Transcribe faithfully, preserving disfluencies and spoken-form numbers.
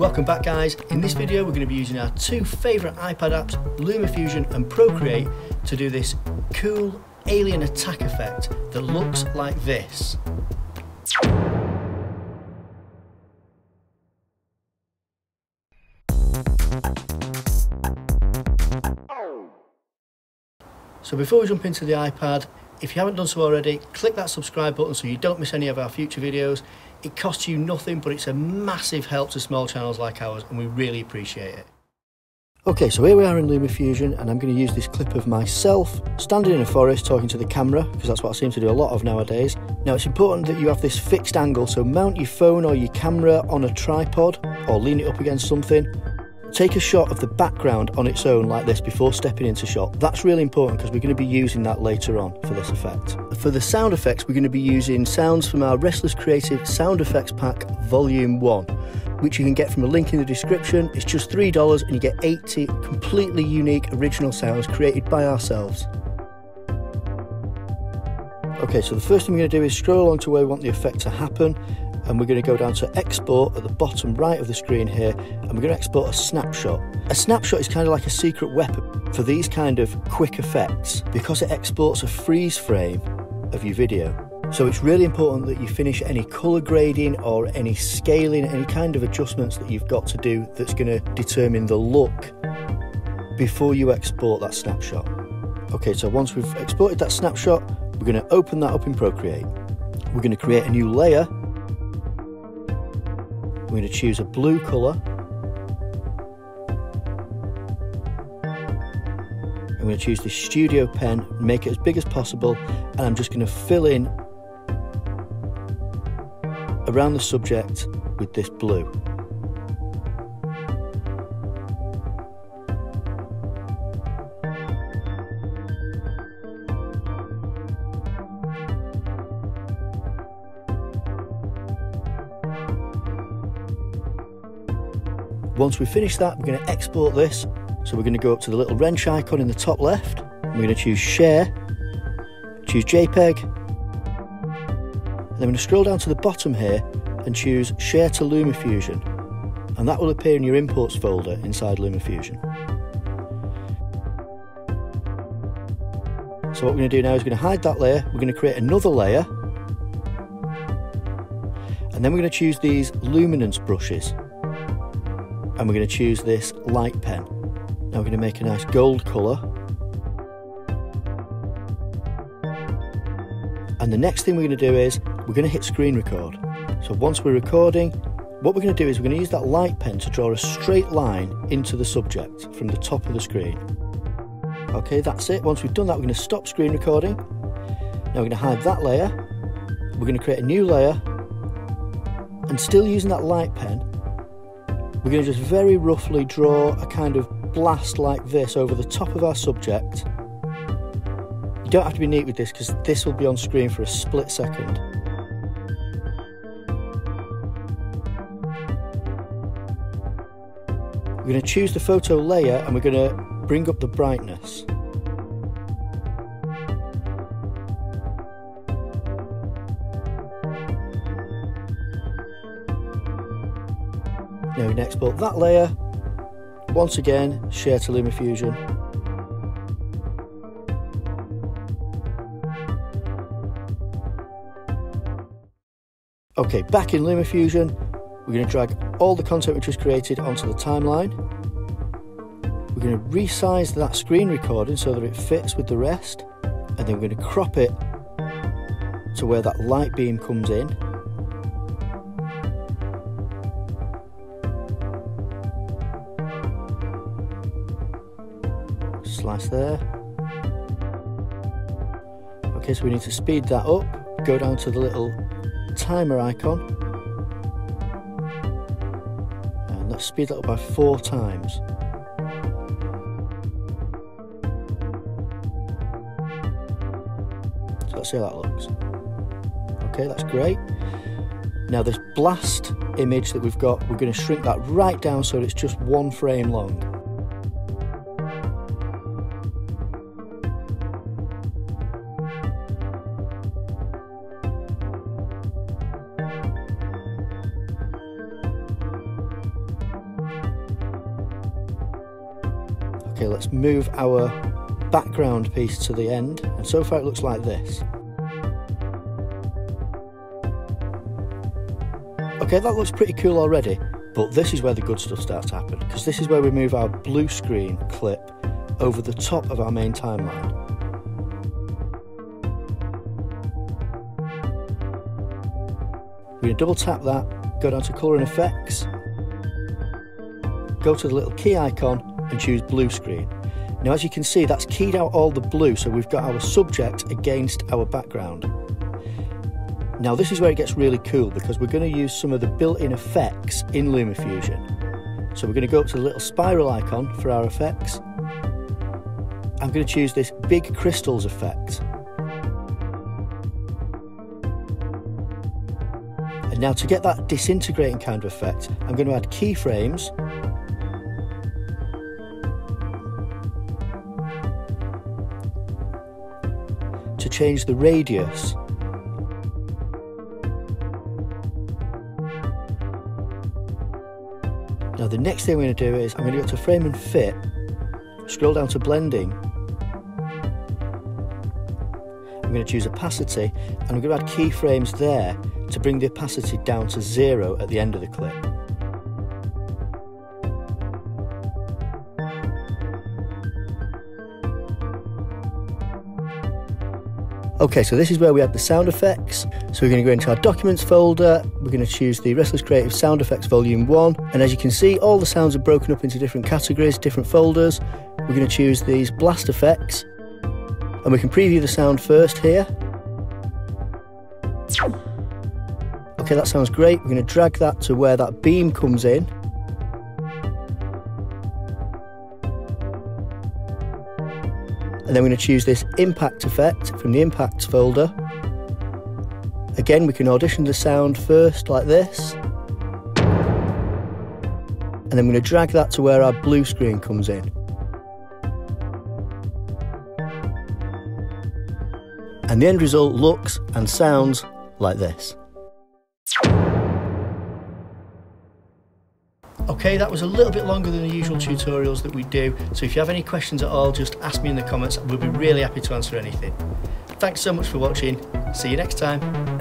Welcome back, guys. In this video we're going to be using our two favourite iPad apps, LumaFusion and Procreate, to do this cool alien attack effect that looks like this. So before we jump into the iPad, if you haven't done so already, click that subscribe button so you don't miss any of our future videos. It costs you nothing, but it's a massive help to small channels like ours, and we really appreciate it. Okay, so here we are in LumaFusion, and I'm going to use this clip of myself standing in a forest talking to the camera, because that's what I seem to do a lot of nowadays. Now, it's important that you have this fixed angle, so mount your phone or your camera on a tripod, or lean it up against something. Take a shot of the background on its own like this before stepping into shot. That's really important because we're going to be using that later on for this effect. For the sound effects, we're going to be using sounds from our Restless Creative Sound Effects Pack Volume one, which you can get from a link in the description. It's just three dollars and you get eighty completely unique original sounds created by ourselves. Okay, so the first thing we're going to do is scroll along to where we want the effect to happen. And we're going to go down to export at the bottom right of the screen here, and we're going to export a snapshot. A snapshot is kind of like a secret weapon for these kind of quick effects because it exports a freeze frame of your video. So it's really important that you finish any colour grading or any scaling, any kind of adjustments that you've got to do that's going to determine the look before you export that snapshot. Okay, so once we've exported that snapshot, we're going to open that up in Procreate. We're going to create a new layer. We're going to choose a blue colour. I'm going to choose the studio pen, make it as big as possible, and I'm just going to fill in around the subject with this blue. Once we finish that, we're going to export this. So we're going to go up to the little wrench icon in the top left. We're going to choose Share, choose JPEG, and then we're going to scroll down to the bottom here and choose Share to LumaFusion, and that will appear in your Imports folder inside LumaFusion. So what we're going to do now is we're going to hide that layer. We're going to create another layer, and then we're going to choose these luminance brushes. And we're going to choose this light pen. Now we're going to make a nice gold colour. And the next thing we're going to do is we're going to hit screen record. So once we're recording, what we're going to do is we're going to use that light pen to draw a straight line into the subject from the top of the screen. Okay, that's it. Once we've done that, we're going to stop screen recording. Now we're going to hide that layer. We're going to create a new layer. And still using that light pen, we're going to just very roughly draw a kind of blast like this over the top of our subject. You don't have to be neat with this because this will be on screen for a split second. We're going to choose the photo layer and we're going to bring up the brightness. Now we can export that layer, once again, Share to LumaFusion. Okay, back in LumaFusion, we're going to drag all the content we just created onto the timeline. We're going to resize that screen recording so that it fits with the rest, and then we're going to crop it to where that light beam comes in. Slice there. Okay, so we need to speed that up. Go down to the little timer icon and let's speed that up by four times. So let's see how that looks. Okay, that's great. Now this blast image that we've got, we're going to shrink that right down so it's just one frame long. Okay, let's move our background piece to the end, and so far it looks like this. Okay, that looks pretty cool already, but this is where the good stuff starts to happen, because this is where we move our blue screen clip over the top of our main timeline. We're going to double tap that, go down to Colour and Effects, go to the little key icon and choose blue screen. Now as you can see, that's keyed out all the blue, so we've got our subject against our background. Now this is where it gets really cool, because we're going to use some of the built-in effects in LumaFusion. So we're going to go up to the little spiral icon for our effects. I'm going to choose this big crystals effect. And now to get that disintegrating kind of effect, I'm going to add keyframes. To change the radius. Now the next thing we're going to do is I'm going to go to Frame and Fit, scroll down to Blending, I'm going to choose Opacity, and I'm going to add keyframes there to bring the opacity down to zero at the end of the clip. Okay, so this is where we add the sound effects. So we're going to go into our Documents folder, we're going to choose the Restless Creative Sound Effects Volume one, and as you can see, all the sounds are broken up into different categories, different folders. We're going to choose these blast effects, and we can preview the sound first here. Okay, that sounds great. We're going to drag that to where that beam comes in. And then we're going to choose this impact effect from the impacts folder. Again, we can audition the sound first like this. And then we're going to drag that to where our blue screen comes in. And the end result looks and sounds like this. Okay, that was a little bit longer than the usual tutorials that we do, so if you have any questions at all, just ask me in the comments. We'll be really happy to answer anything. Thanks so much for watching. See you next time.